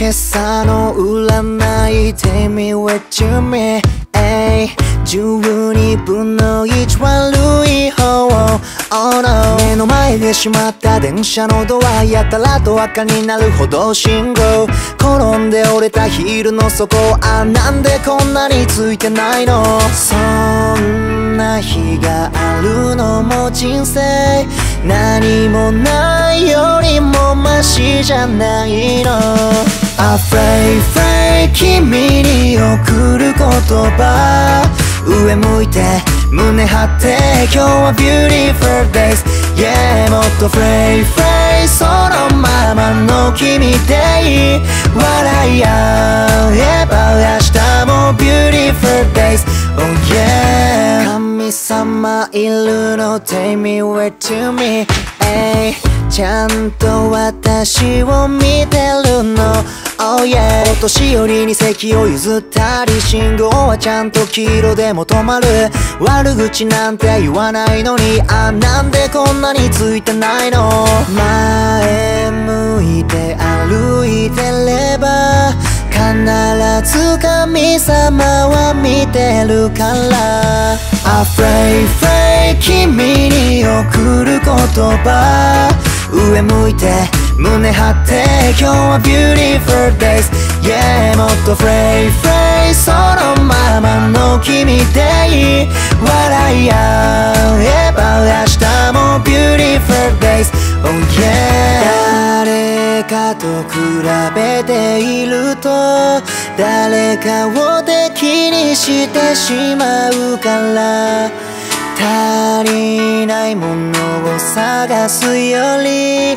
今朝の占い Take me with you me 12分の1悪い方 Oh no 目の前で閉まった電車のドアやたらと赤になる歩道信号転んで折れたヒールの底あなんでこんなについてないのそんな日があるのも人生何もないよりもマシじゃないの Afraid, afraid 君に送る言葉上向いて胸張って今日は Beautiful days Yeah もっと afraid, afraid そのままの君でいい笑い合えば明日も Beautiful days Oh yeah 神様いるの Take me away to me ちゃんと私を見てるの Oh yeah お年寄りに席を譲ったり信号はちゃんと黄色でも止まる悪口なんて言わないのにあなんでこんなについてないの前向いて歩いてれば必ず神様は見てるから Afraid, afraid 君に送る言葉上向いて胸張って今日は Beautiful days Yeah もっと afraid, afraid そのままの君でいい笑い合えば明日も Beautiful days Oh yeah 誰かと比べていると誰かを敵にしてしまうから足りないものを探すより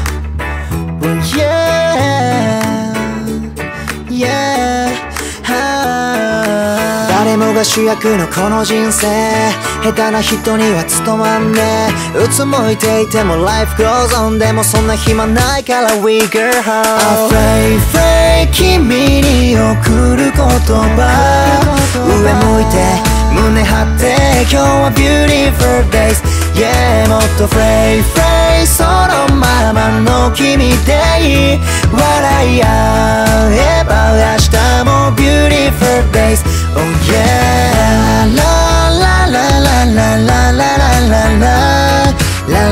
Yeah Yeah誰もが主役のこの人生下手な人には務まんねうつむいていても Life goes on でもそんな暇ないから We girl Afraid, afraid 君に送る言葉上向いて胸張って今日は Beautiful days Yeah もっと afraid, afraid そのままの君でいい笑い合えば明日も Beautiful days Oh yeah La la la la la la la la la la la la